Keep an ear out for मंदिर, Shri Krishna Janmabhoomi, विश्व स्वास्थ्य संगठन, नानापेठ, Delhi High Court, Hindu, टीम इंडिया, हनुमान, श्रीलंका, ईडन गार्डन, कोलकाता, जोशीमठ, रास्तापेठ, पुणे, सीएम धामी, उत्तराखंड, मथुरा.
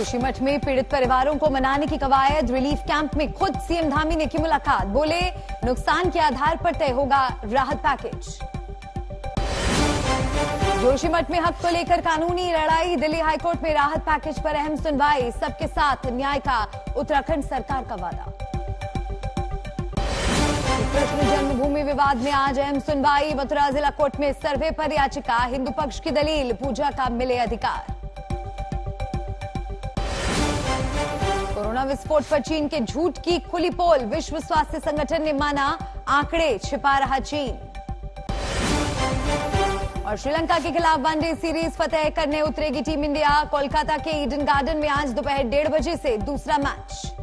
जोशीमठ में पीड़ित परिवारों को मनाने की कवायद, रिलीफ कैंप में खुद सीएम धामी ने की मुलाकात, बोले नुकसान के आधार पर तय होगा राहत पैकेज। जोशीमठ में हक को लेकर कानूनी लड़ाई, दिल्ली हाईकोर्ट में राहत पैकेज पर अहम सुनवाई, सबके साथ न्याय का उत्तराखंड सरकार का वादा। कृष्ण जन्मभूमि विवाद में आज अहम सुनवाई, मथुरा जिला कोर्ट में सर्वे पर याचिका, हिंदू पक्ष की दलील, पूजा का मिले अधिकार। कोरोना विस्फोट पर चीन के झूठ की खुली पोल, विश्व स्वास्थ्य संगठन ने माना आंकड़े छिपा रहा चीन। और श्रीलंका के खिलाफ वनडे सीरीज फतेह करने उतरेगी टीम इंडिया, कोलकाता के ईडन गार्डन में आज दोपहर 1:30 बजे से दूसरा मैच।